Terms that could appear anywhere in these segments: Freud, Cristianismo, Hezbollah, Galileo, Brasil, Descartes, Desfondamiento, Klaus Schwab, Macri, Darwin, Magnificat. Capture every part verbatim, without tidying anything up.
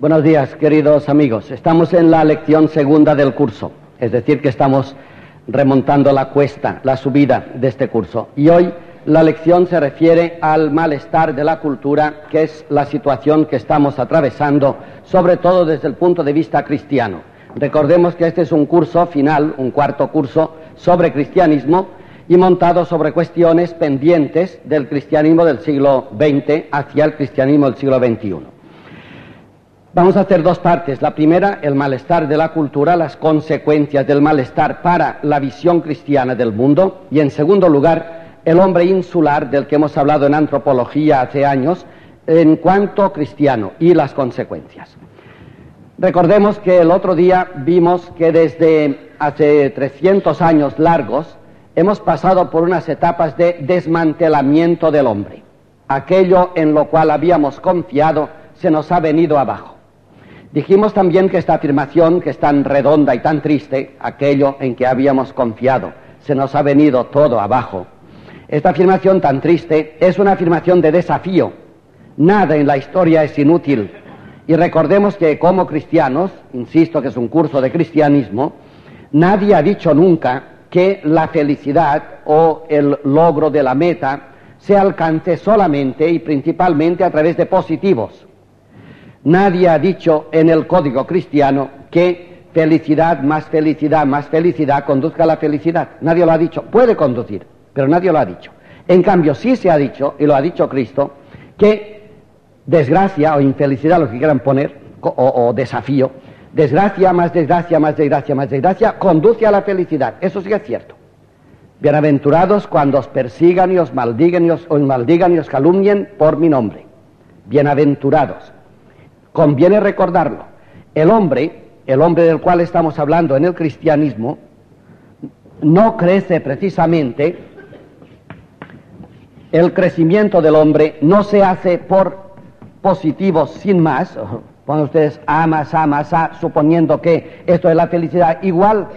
Buenos días, queridos amigos. Estamos en la lección segunda del curso, es decir, que estamos remontando la cuesta, la subida de este curso. Y hoy la lección se refiere al malestar de la cultura, que es la situación que estamos atravesando, sobre todo desde el punto de vista cristiano. Recordemos que este es un curso final, un cuarto curso, sobre cristianismo y montado sobre cuestiones pendientes del cristianismo del siglo veinte hacia el cristianismo del siglo veintiuno. Vamos a hacer dos partes. La primera, el malestar de la cultura, las consecuencias del malestar para la visión cristiana del mundo. Y en segundo lugar, el hombre insular, del que hemos hablado en antropología hace años, en cuanto cristiano y las consecuencias. Recordemos que el otro día vimos que desde hace trescientos años largos hemos pasado por unas etapas de desmantelamiento del hombre. Aquello en lo cual habíamos confiado se nos ha venido abajo. Dijimos también que esta afirmación, que es tan redonda y tan triste, aquello en que habíamos confiado, se nos ha venido todo abajo. Esta afirmación tan triste es una afirmación de desafío. Nada en la historia es inútil. Y recordemos que como cristianos, insisto que es un curso de cristianismo, nadie ha dicho nunca que la felicidad o el logro de la meta se alcance solamente y principalmente a través de positivos. Nadie ha dicho en el código cristiano que felicidad, más felicidad, más felicidad, conduzca a la felicidad. Nadie lo ha dicho. Puede conducir, pero nadie lo ha dicho. En cambio, sí se ha dicho, y lo ha dicho Cristo, que desgracia o infelicidad, lo que quieran poner, o, o desafío, desgracia, más desgracia, más desgracia, más desgracia, conduce a la felicidad. Eso sí es cierto. Bienaventurados cuando os persigan y os maldigan y os, os maldigan y os calumnien por mi nombre. Bienaventurados. Conviene recordarlo. El hombre, el hombre del cual estamos hablando en el cristianismo, no crece precisamente, el crecimiento del hombre no se hace por positivos sin más, cuando ustedes A más A más A, suponiendo que esto es la felicidad, igual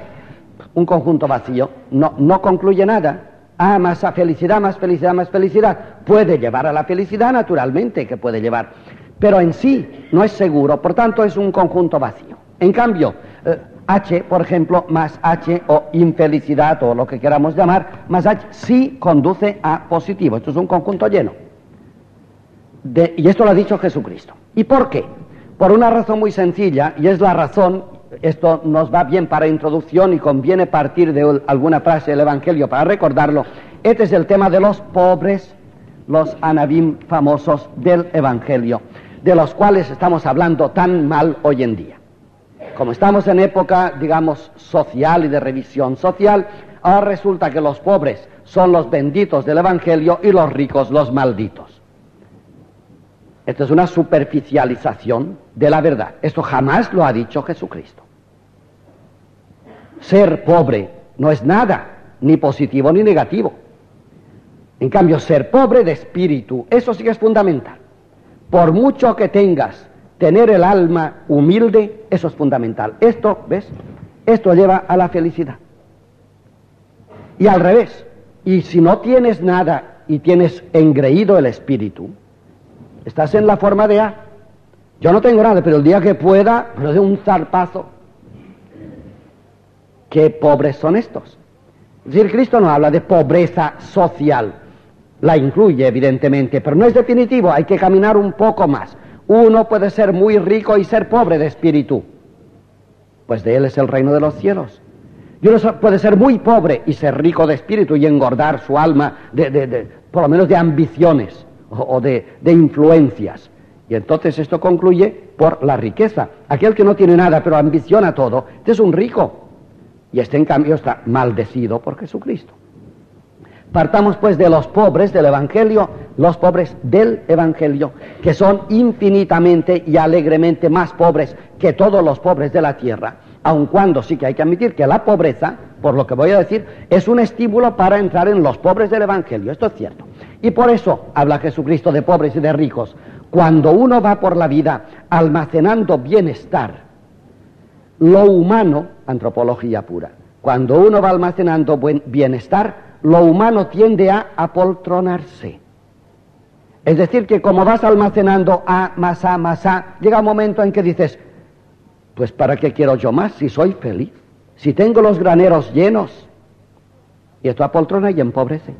un conjunto vacío, no, no concluye nada. A más A, felicidad, más felicidad, más felicidad, puede llevar a la felicidad, naturalmente que puede llevar, pero en sí no es seguro, por tanto es un conjunto vacío. En cambio, eh, H, por ejemplo, más H o infelicidad o lo que queramos llamar, más H sí conduce a positivo. Esto es un conjunto lleno. De, y esto lo ha dicho Jesucristo. ¿Y por qué? Por una razón muy sencilla, y es la razón, esto nos va bien para introducción y conviene partir de alguna frase del Evangelio para recordarlo. Este es el tema de los pobres, los anabim famosos del Evangelio, de los cuales estamos hablando tan mal hoy en día. Como estamos en época, digamos, social y de revisión social, ahora resulta que los pobres son los benditos del Evangelio y los ricos los malditos. Esto es una superficialización de la verdad. Esto jamás lo ha dicho Jesucristo. Ser pobre no es nada, ni positivo ni negativo. En cambio, ser pobre de espíritu, eso sí que es fundamental. Por mucho que tengas, tener el alma humilde, eso es fundamental. Esto, ¿ves? Esto lleva a la felicidad. Y al revés, y si no tienes nada y tienes engreído el espíritu, estás en la forma de A. Yo no tengo nada, pero el día que pueda, pero de un zarpazo. Qué pobres son estos. Es decir, Cristo no habla de pobreza social. La incluye, evidentemente, pero no es definitivo, hay que caminar un poco más. Uno puede ser muy rico y ser pobre de espíritu, pues de él es el reino de los cielos. Y uno puede ser muy pobre y ser rico de espíritu y engordar su alma, de, de, de, por lo menos de ambiciones o, o de, de influencias. Y entonces esto concluye por la riqueza. Aquel que no tiene nada pero ambiciona todo, este es un rico. Y este, en cambio, está maldecido por Jesucristo. Partamos pues de los pobres del Evangelio, los pobres del Evangelio, que son infinitamente y alegremente más pobres que todos los pobres de la tierra, aun cuando sí que hay que admitir que la pobreza, por lo que voy a decir, es un estímulo para entrar en los pobres del Evangelio, esto es cierto. Y por eso habla Jesucristo de pobres y de ricos. Cuando uno va por la vida almacenando bienestar, lo humano, antropología pura, cuando uno va almacenando buen bienestar, lo humano tiende a apoltronarse. Es decir, que como vas almacenando A más A más A, llega un momento en que dices, pues ¿para qué quiero yo más si soy feliz? Si tengo los graneros llenos. Y esto apoltrona y empobrece.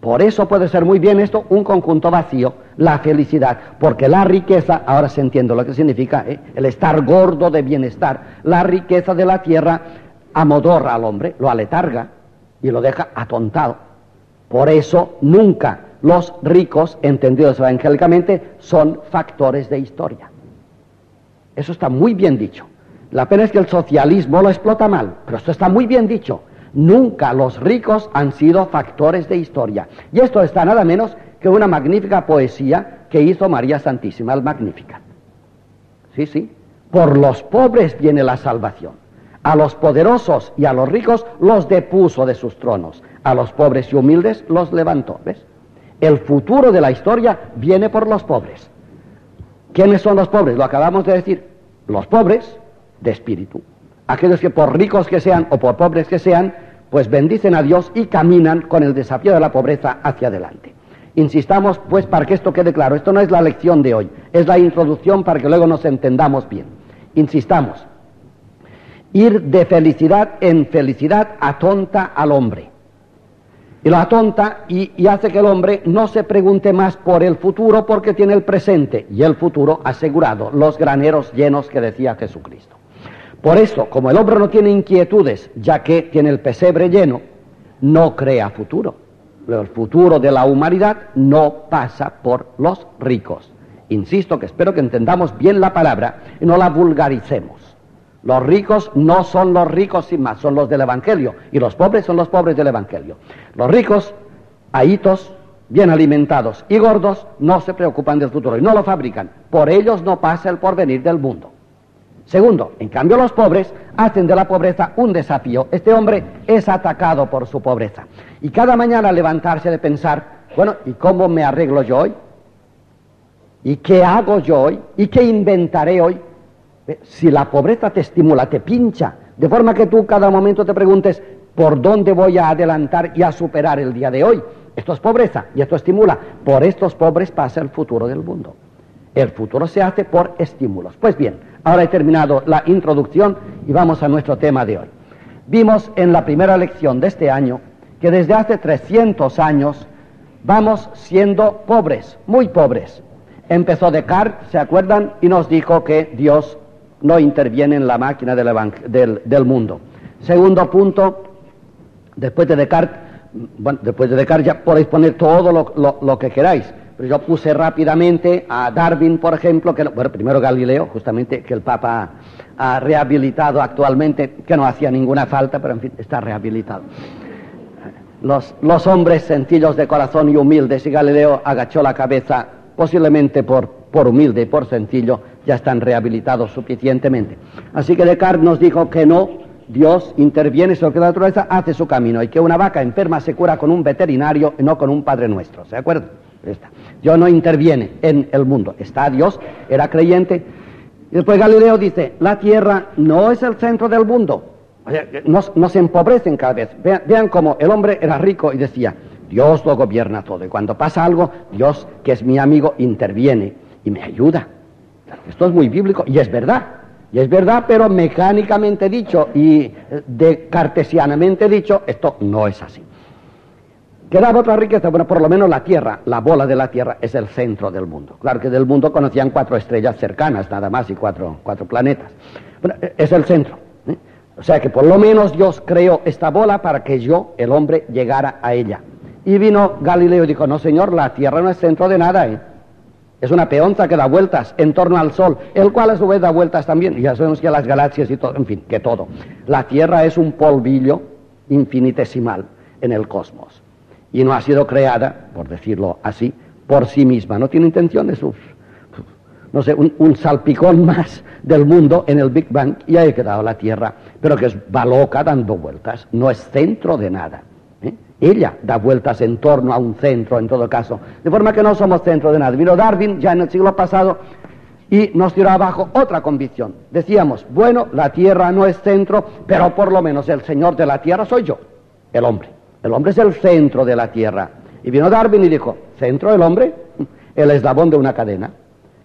Por eso puede ser muy bien esto un conjunto vacío, la felicidad, porque la riqueza, ahora se entiende lo que significa, ¿eh?, el estar gordo de bienestar, la riqueza de la tierra amodorra al hombre, lo aletarga y lo deja atontado. Por eso nunca los ricos, entendidos evangélicamente, son factores de historia. Eso está muy bien dicho. La pena es que el socialismo lo explota mal, pero esto está muy bien dicho. Nunca los ricos han sido factores de historia. Y esto está nada menos que una magnífica poesía que hizo María Santísima, el Magnificat. Sí, sí. Por los pobres viene la salvación. A los poderosos y a los ricos los depuso de sus tronos. A los pobres y humildes los levantó. ¿Ves? El futuro de la historia viene por los pobres. ¿Quiénes son los pobres? Lo acabamos de decir. Los pobres de espíritu. Aquellos que por ricos que sean o por pobres que sean, pues bendicen a Dios y caminan con el desafío de la pobreza hacia adelante. Insistamos, pues, para que esto quede claro. Esto no es la lección de hoy, es la introducción para que luego nos entendamos bien. Insistamos. Ir de felicidad en felicidad atonta al hombre. Y lo atonta y, y hace que el hombre no se pregunte más por el futuro porque tiene el presente y el futuro asegurado, los graneros llenos que decía Jesucristo. Por eso, como el hombre no tiene inquietudes, ya que tiene el pesebre lleno, no crea futuro. El futuro de la humanidad no pasa por los ricos. Insisto que espero que entendamos bien la palabra y no la vulgaricemos. Los ricos no son los ricos sin más, son los del Evangelio. Y los pobres son los pobres del Evangelio. Los ricos, ahitos, bien alimentados y gordos, no se preocupan del futuro y no lo fabrican. Por ellos no pasa el porvenir del mundo. Segundo, en cambio los pobres hacen de la pobreza un desafío. Este hombre es atacado por su pobreza. Y cada mañana levantarse de pensar, bueno, ¿y cómo me arreglo yo hoy? ¿Y qué hago yo hoy? ¿Y qué inventaré hoy? Si la pobreza te estimula, te pincha, de forma que tú cada momento te preguntes, ¿por dónde voy a adelantar y a superar el día de hoy? Esto es pobreza y esto estimula. Por estos pobres pasa el futuro del mundo. El futuro se hace por estímulos. Pues bien, ahora he terminado la introducción y vamos a nuestro tema de hoy. Vimos en la primera lección de este año que desde hace trescientos años vamos siendo pobres, muy pobres. Empezó Descartes, ¿se acuerdan? Y nos dijo que Dios no interviene en la máquina del, del, del mundo. Segundo punto, después de Descartes, bueno, después de Descartes ya podéis poner todo lo, lo, lo que queráis. Pero yo puse rápidamente a Darwin, por ejemplo, que, bueno, primero Galileo, justamente, que el Papa ha, ha rehabilitado actualmente, que no hacía ninguna falta, pero en fin, está rehabilitado. Los, los hombres sencillos de corazón y humildes, y Galileo agachó la cabeza, posiblemente por, por humilde y por sencillo, ya están rehabilitados suficientemente. Así que Descartes nos dijo que no, Dios interviene sobre la naturaleza, hace su camino, y que una vaca enferma se cura con un veterinario y no con un Padre Nuestro, ¿se acuerdan? Esta. Dios no interviene en el mundo. Está Dios, era creyente. Y después Galileo dice, la tierra no es el centro del mundo. O sea, nos, nos empobrecen cada vez. Vean, vean cómo el hombre era rico y decía, Dios lo gobierna todo. Y cuando pasa algo, Dios, que es mi amigo, interviene y me ayuda. Esto es muy bíblico y es verdad. Y es verdad, pero mecánicamente dicho y descartesianamente dicho, esto no es así. Quedaba otra riqueza, bueno, por lo menos la Tierra, la bola de la Tierra es el centro del mundo. Claro que del mundo conocían cuatro estrellas cercanas, nada más, y cuatro, cuatro planetas. Bueno, es el centro, ¿eh? O sea que por lo menos Dios creó esta bola para que yo, el hombre, llegara a ella. Y vino Galileo y dijo, no señor, la Tierra no es centro de nada, ¿eh? Es una peonza que da vueltas en torno al Sol, el cual a su vez da vueltas también, y ya sabemos que las galaxias y todo, en fin, que todo. La Tierra es un polvillo infinitesimal en el cosmos. Y no ha sido creada, por decirlo así, por sí misma. No tiene intención de su, no sé, un, un salpicón más del mundo en el Big Bang y ahí ha quedado la Tierra, pero que es va loca dando vueltas, no es centro de nada, ¿eh? Ella da vueltas en torno a un centro, en todo caso, de forma que no somos centro de nada. Vino Darwin ya en el siglo pasado y nos tiró abajo otra convicción. Decíamos, bueno, la Tierra no es centro, pero por lo menos el señor de la Tierra soy yo, el hombre. El hombre es el centro de la tierra Y vino Darwin y dijo, centro del hombre, el eslabón de una cadena,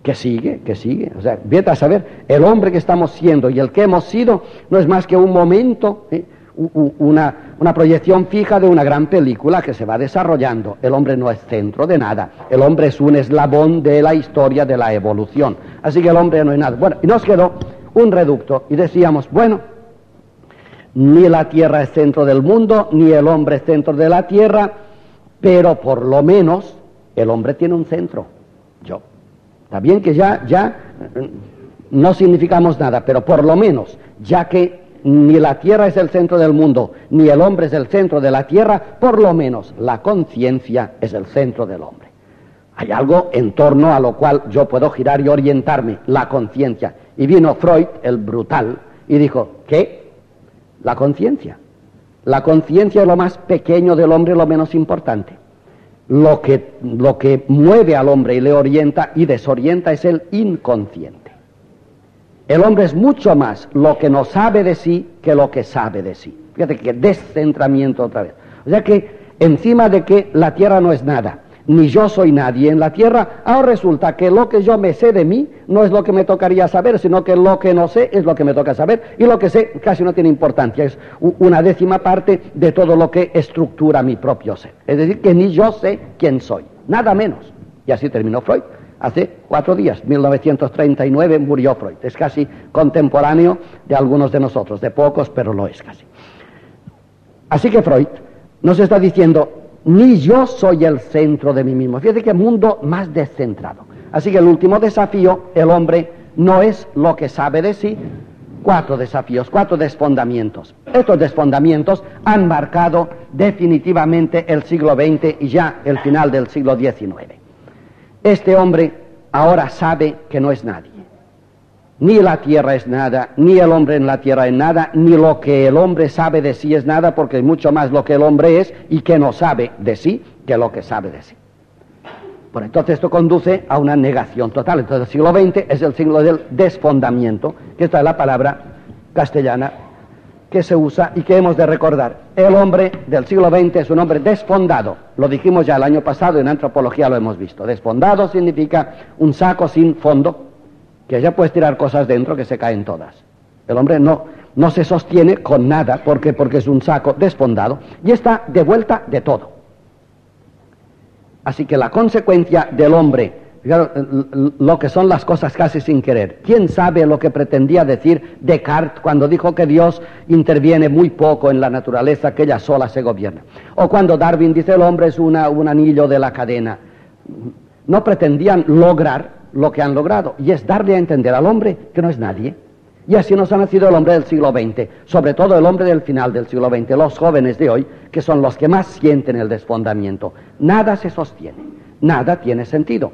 que sigue, que sigue. O sea, vete a saber, el hombre que estamos siendo y el que hemos sido no es más que un momento, ¿eh? Una, una proyección fija de una gran película que se va desarrollando. El hombre no es centro de nada, el hombre es un eslabón de la historia de la evolución. Así que el hombre no es nada. Bueno, y nos quedó un reducto y decíamos, bueno, ni la Tierra es centro del mundo, ni el hombre es centro de la Tierra, pero por lo menos el hombre tiene un centro. Yo. Está bien que ya, ya no significamos nada, pero por lo menos, ya que ni la Tierra es el centro del mundo, ni el hombre es el centro de la Tierra, por lo menos la conciencia es el centro del hombre. Hay algo en torno a lo cual yo puedo girar y orientarme, la conciencia. Y vino Freud, el brutal, y dijo, ¿qué? La conciencia. La conciencia es lo más pequeño del hombre, lo menos importante. Lo que, lo que mueve al hombre y le orienta y desorienta es el inconsciente. El hombre es mucho más lo que no sabe de sí que lo que sabe de sí. Fíjate que descentramiento otra vez. O sea que encima de que la Tierra no es nada, ni yo soy nadie en la Tierra, ahora resulta que lo que yo me sé de mí no es lo que me tocaría saber, sino que lo que no sé es lo que me toca saber, y lo que sé casi no tiene importancia, es una décima parte de todo lo que estructura mi propio ser. Es decir, que ni yo sé quién soy, nada menos. Y así terminó Freud. Hace cuatro días, mil novecientos treinta y nueve, murió Freud. Es casi contemporáneo de algunos de nosotros, de pocos, pero lo es casi. Así que Freud nos está diciendo, ni yo soy el centro de mí mismo. Fíjate que mundo más descentrado. Así que el último desafío, el hombre no es lo que sabe de sí. Cuatro desafíos, cuatro desfondamientos. Estos desfondamientos han marcado definitivamente el siglo veinte y ya el final del siglo diecinueve. Este hombre ahora sabe que no es nadie. Ni la Tierra es nada, ni el hombre en la Tierra es nada, ni lo que el hombre sabe de sí es nada, porque es mucho más lo que el hombre es y que no sabe de sí que lo que sabe de sí. Por entonces esto conduce a una negación total. Entonces el siglo veinte es el siglo del desfondamiento, que esta es la palabra castellana que se usa y que hemos de recordar. El hombre del siglo veinte es un hombre desfondado. Lo dijimos ya el año pasado, en antropología lo hemos visto. Desfondado significa un saco sin fondo, que ya puedes tirar cosas dentro que se caen todas. El hombre no, no se sostiene con nada porque, porque es un saco desfondado y está de vuelta de todo. Así que la consecuencia del hombre, lo que son las cosas casi sin querer. ¿Quién sabe lo que pretendía decir Descartes cuando dijo que Dios interviene muy poco en la naturaleza, que ella sola se gobierna? O cuando Darwin dice el hombre es una, un anillo de la cadena. No pretendían lograr lo que han logrado, y es darle a entender al hombre que no es nadie. Y así nos ha nacido el hombre del siglo veinte, sobre todo el hombre del final del siglo veinte, los jóvenes de hoy, que son los que más sienten el desfondamiento. Nada se sostiene, nada tiene sentido.